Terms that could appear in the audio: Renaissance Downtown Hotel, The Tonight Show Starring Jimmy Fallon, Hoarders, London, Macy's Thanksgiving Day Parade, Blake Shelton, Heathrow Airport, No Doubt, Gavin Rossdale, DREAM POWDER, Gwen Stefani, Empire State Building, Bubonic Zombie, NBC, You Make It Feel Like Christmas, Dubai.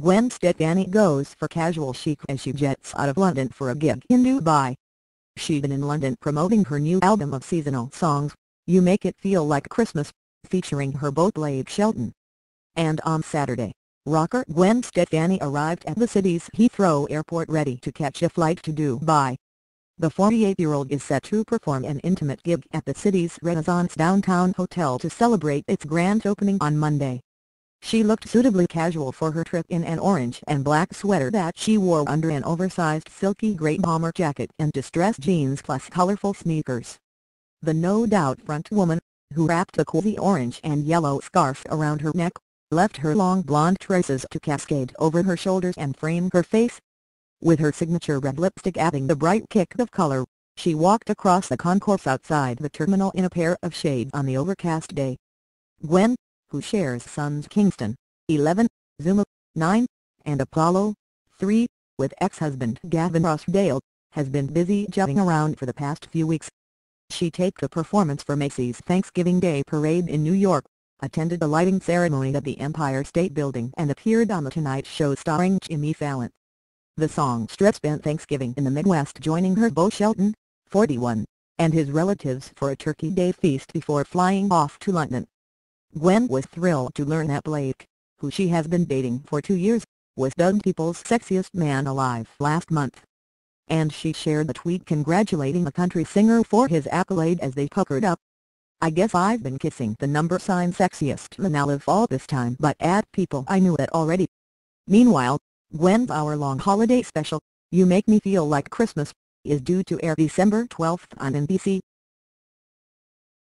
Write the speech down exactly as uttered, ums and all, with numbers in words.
Gwen Stefani goes for casual chic as she jets out of London for a gig in Dubai. She's been in London promoting her new album of seasonal songs, You Make It Feel Like Christmas, featuring her beau Blake Shelton. And on Saturday, rocker Gwen Stefani arrived at the city's Heathrow Airport ready to catch a flight to Dubai. The forty-eight-year-old is set to perform an intimate gig at the city's Renaissance Downtown Hotel to celebrate its grand opening on Monday. She looked suitably casual for her trip in an orange and black sweater that she wore under an oversized silky grey bomber jacket and distressed jeans plus colorful sneakers. The No Doubt front woman, who wrapped a cozy orange and yellow scarf around her neck, left her long blonde tresses to cascade over her shoulders and frame her face. With her signature red lipstick adding the bright kick of color, she walked across the concourse outside the terminal in a pair of shades on the overcast day. Gwen, who shares sons Kingston, eleven, Zuma, nine, and Apollo, three, with ex-husband Gavin Rossdale, has been busy jutting around for the past few weeks. She taped a performance for Macy's Thanksgiving Day Parade in New York, attended a lighting ceremony at the Empire State Building and appeared on The Tonight Show Starring Jimmy Fallon. The songstress spent Thanksgiving in the Midwest joining her beau Shelton, forty-one, and his relatives for a Turkey Day feast before flying off to London. Gwen was thrilled to learn that Blake, who she has been dating for two years, was dubbed people's sexiest man alive last month. And she shared a tweet congratulating the country singer for his accolade as they puckered up. "I guess I've been kissing the number sign sexiest man alive all this time but at people I knew that already." Meanwhile, Gwen's hour-long holiday special, You Make Me Feel Like Christmas, is due to air December twelfth on N B C.